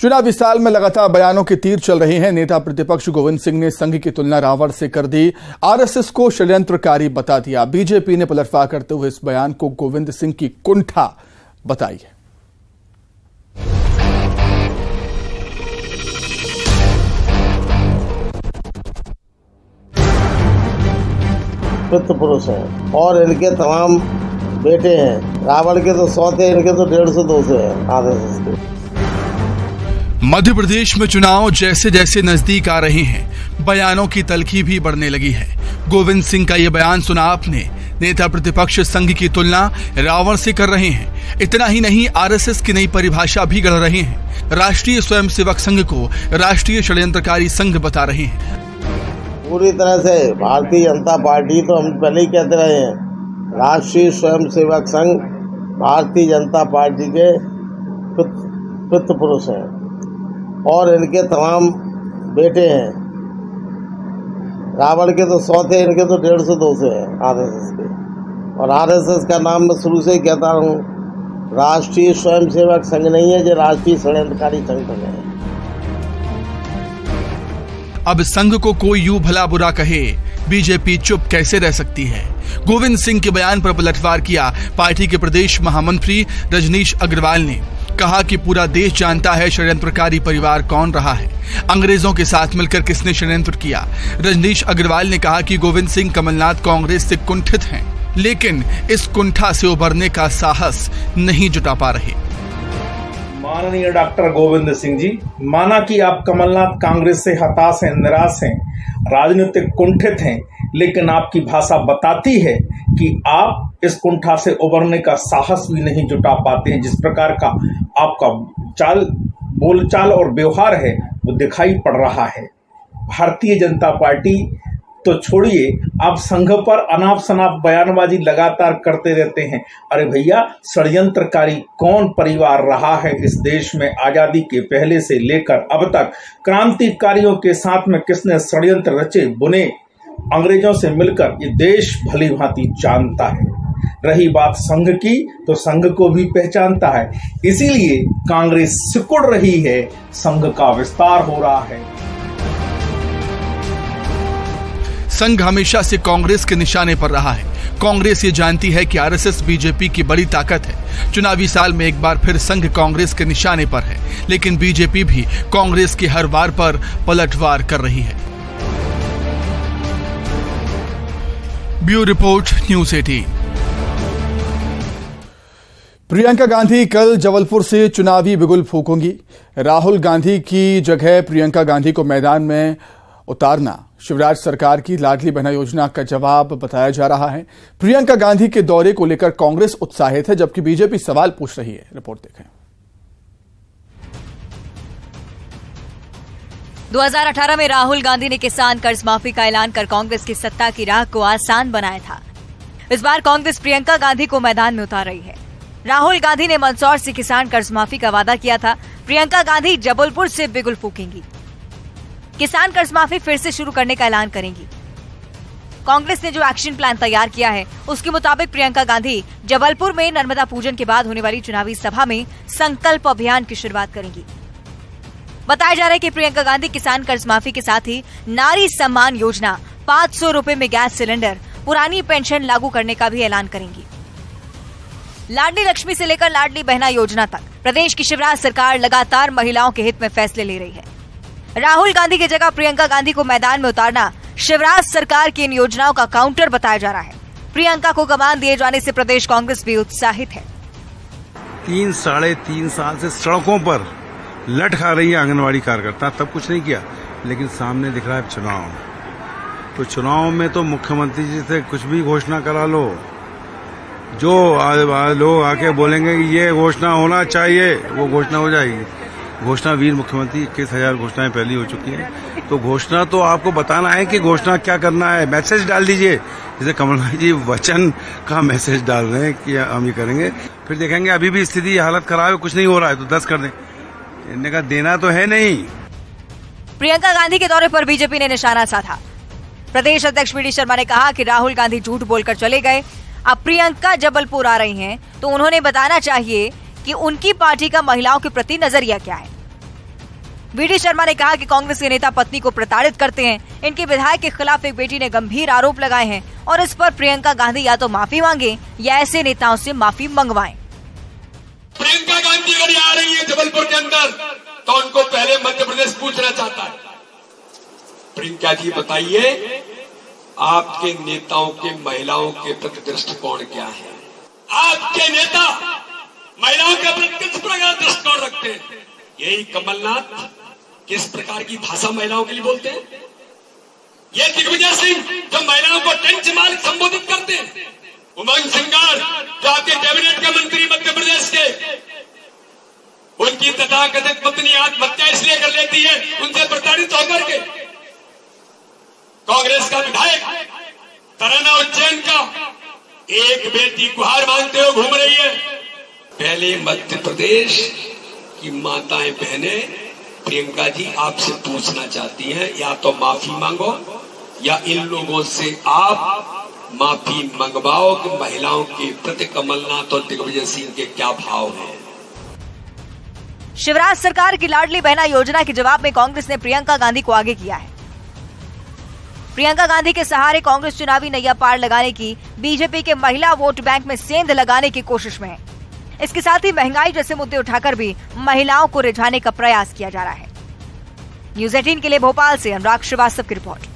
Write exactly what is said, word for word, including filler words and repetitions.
चुनावी साल में लगातार बयानों के तीर चल रहे हैं। नेता प्रतिपक्ष गोविंद सिंह ने संघ की तुलना रावण से कर दी, आरएसएस को षड्यंत्रकारी बता दिया। बीजेपी ने पलटवार करते हुए इस बयान को गोविंद सिंह की कुंठा बताई है। पितृ पुरुष है और इनके तमाम बेटे हैं। रावण के तो सौ थे, इनके तो डेढ़ सौ दो सौ है। आरएसएस के मध्य प्रदेश में चुनाव जैसे जैसे नजदीक आ रहे हैं, बयानों की तल्खी भी बढ़ने लगी है। गोविंद सिंह का ये बयान सुना आपने, नेता प्रतिपक्ष संघ की तुलना रावण से कर रहे हैं। इतना ही नहीं, आरएसएस की नई परिभाषा भी गढ़ रहे हैं। राष्ट्रीय स्वयंसेवक संघ को राष्ट्रीय षड्यंत्रकारी संघ बता रहे हैं। पूरी तरह से भारतीय जनता पार्टी तो हम पहले ही कहते रहे हैं, राष्ट्रीय स्वयंसेवक संघ भारतीय जनता पार्टी के पितृ पुरुष है और इनके तमाम बेटे हैं। रावण के तो सौ थे, इनके तो डेढ़ सौ दो सौ है। आरएसएस के और आरएसएस का नाम मैं शुरू से ही कहता हूँ, राष्ट्रीय स्वयंसेवक संघ नहीं है, जो राष्ट्रीय षड्यंत्रकारी संगठन है। अब संघ को कोई यूं भला बुरा कहे, बीजेपी चुप कैसे रह सकती है। गोविंद सिंह के बयान पर पलटवार किया पार्टी के प्रदेश महामंत्री रजनीश अग्रवाल ने। कहा कि पूरा देश जानता है षड्यंत्रकारी परिवार कौन रहा है, अंग्रेजों के साथ मिलकर किसने षड्यंत्र किया। रजनीश अग्रवाल ने कहा कि गोविंद सिंह कमलनाथ कांग्रेस से कुंठित हैं, लेकिन इस कुंठा से उभरने का साहस नहीं जुटा पा रहे। माननीय डॉक्टर गोविंद सिंह जी, माना कि आप कमलनाथ कांग्रेस से हताश हैं, निराश हैं, राजनीतिक कुंठित हैं, लेकिन आपकी भाषा बताती है कि आप इस कुंठा से उबरने का साहस भी नहीं जुटा पाते हैं। जिस प्रकार का आपका चाल बोलचाल और व्यवहार है वो दिखाई पड़ रहा है। भारतीय जनता पार्टी तो छोड़िए, आप संघ पर अनाप शनाप बयानबाजी लगातार करते रहते हैं। अरे भैया, षड्यंत्रकारी कौन परिवार रहा है इस देश में? आजादी के पहले से लेकर अब तक क्रांतिकारियों के साथ में किसने षड्यंत्र रचे बुने, अंग्रेजों से मिलकर, ये देश भली भांति जानता है। रही बात संघ की, तो संघ को भी पहचानता है। इसीलिए कांग्रेस सिकुड़ रही है, संघ का विस्तार हो रहा है। संघ हमेशा से कांग्रेस के निशाने पर रहा है। कांग्रेस ये जानती है कि आरएसएस बीजेपी की बड़ी ताकत है। चुनावी साल में एक बार फिर संघ कांग्रेस के निशाने पर है, लेकिन बीजेपी भी कांग्रेस की हर वार पर पलटवार कर रही है। ब्यूरो रिपोर्ट, न्यूज़ अठारह। प्रियंका गांधी कल जबलपुर से चुनावी बिगुल फूंकेंगी। राहुल गांधी की जगह प्रियंका गांधी को मैदान में उतारना शिवराज सरकार की लाडली बहना योजना का जवाब बताया जा रहा है। प्रियंका गांधी के दौरे को लेकर कांग्रेस उत्साहित है, जबकि बीजेपी सवाल पूछ रही है। रिपोर्ट देखें। दो हज़ार अठारह में राहुल गांधी ने किसान कर्ज माफी का ऐलान कर कांग्रेस की सत्ता की राह को आसान बनाया था। इस बार कांग्रेस प्रियंका गांधी को मैदान में उतार रही है। राहुल गांधी ने मंदसौर से किसान कर्ज माफी का वादा किया था। प्रियंका गांधी जबलपुर से बिगुल फूकेंगी, किसान कर्ज माफी फिर से शुरू करने का ऐलान करेंगी। कांग्रेस ने जो एक्शन प्लान तैयार किया है, उसके मुताबिक प्रियंका गांधी जबलपुर में नर्मदा पूजन के बाद होने वाली चुनावी सभा में संकल्प अभियान की शुरुआत करेंगी। बताया जा रहा है कि प्रियंका गांधी किसान कर्ज माफी के साथ ही नारी सम्मान योजना, पाँच सौ रूपये में गैस सिलेंडर, पुरानी पेंशन लागू करने का भी ऐलान करेंगी। लाडली लक्ष्मी से लेकर लाडली बहना योजना तक प्रदेश की शिवराज सरकार लगातार महिलाओं के हित में फैसले ले रही है। राहुल गांधी की जगह प्रियंका गांधी को मैदान में उतारना शिवराज सरकार की इन योजनाओं का काउंटर बताया जा रहा है। प्रियंका को कमान दिए जाने से प्रदेश कांग्रेस भी उत्साहित है। तीन साढ़े तीन साल से सड़कों पर लट खा रही है आंगनवाड़ी कार्यकर्ता, तब कुछ नहीं किया, लेकिन सामने दिख रहा है चुनाव। तो चुनाव में तो मुख्यमंत्री जी से कुछ भी घोषणा करा लो, जो लोग आके बोलेंगे कि ये घोषणा होना चाहिए, वो घोषणा हो जाएगी। घोषणा वीर मुख्यमंत्री इक्कीस हजार घोषणाएं पहली हो चुकी हैं। तो घोषणा तो आपको बताना है कि घोषणा क्या करना है, मैसेज डाल दीजिए। जैसे कमलनाथ जी वचन का मैसेज डाल रहे हैं कि हम ये करेंगे, फिर देखेंगे अभी भी स्थिति हालत खराब है, कुछ नहीं हो रहा है, तो दस कर दें, इन्हें का देना तो है नहीं। प्रियंका गांधी के दौरे पर बीजेपी ने निशाना साधा। प्रदेश अध्यक्ष पी डी शर्मा ने कहा कि राहुल गांधी झूठ बोलकर चले गए, अब प्रियंका जबलपुर आ रही हैं, तो उन्होंने बताना चाहिए कि उनकी पार्टी का महिलाओं के प्रति नजरिया क्या है। पी डी शर्मा ने कहा कि कांग्रेस के नेता पत्नी को प्रताड़ित करते हैं। इनके विधायक के खिलाफ एक बेटी ने गंभीर आरोप लगाए हैं और इस पर प्रियंका गांधी या तो माफी मांगे या ऐसे नेताओं से माफी मंगवाएं। प्रियंका गांधी अगर आ रही है जबलपुर के अंदर तो उनको पहले मध्य प्रदेश पूछना चाहता है। प्रियंका जी बताइए, आपके नेताओं के महिलाओं के प्रति दृष्टिकोण क्या है? आपके नेता महिलाओं के प्रति किस प्रकार दृष्टिकोण रखते हैं? यही कमलनाथ किस प्रकार की भाषा महिलाओं के लिए बोलते हैं? ये दिग्विजय सिंह जो महिलाओं को टेंच मालिक संबोधित करते हैं, उमंग सिंगार जो आपके कैबिनेट के मंत्री मध्य प्रदेश के, उनकी तथाकथित पत्नी आत्महत्या इसलिए कर लेती है उनसे प्रताड़ित होकर के। कांग्रेस का विधायक तराना उज्जैन का, एक बेटी गुहार मांगते हुए घूम रही है। पहले मध्य प्रदेश की माताएं बहने प्रियंका जी आपसे पूछना चाहती हैं, या तो माफी मांगो या इन लोगों से आप माफी मंगवाओ कि महिलाओं के प्रति कमलनाथ और दिग्विजय सिंह के क्या भाव हैं। शिवराज सरकार की लाडली बहना योजना के जवाब में कांग्रेस ने प्रियंका गांधी को आगे किया है। प्रियंका गांधी के सहारे कांग्रेस चुनावी नैया पार लगाने की बीजेपी के महिला वोट बैंक में सेंध लगाने की कोशिश में है। इसके साथ ही महंगाई जैसे मुद्दे उठाकर भी महिलाओं को रिझाने का प्रयास किया जा रहा है। न्यूज़ अठारह के लिए भोपाल से अनुराग श्रीवास्तव की रिपोर्ट।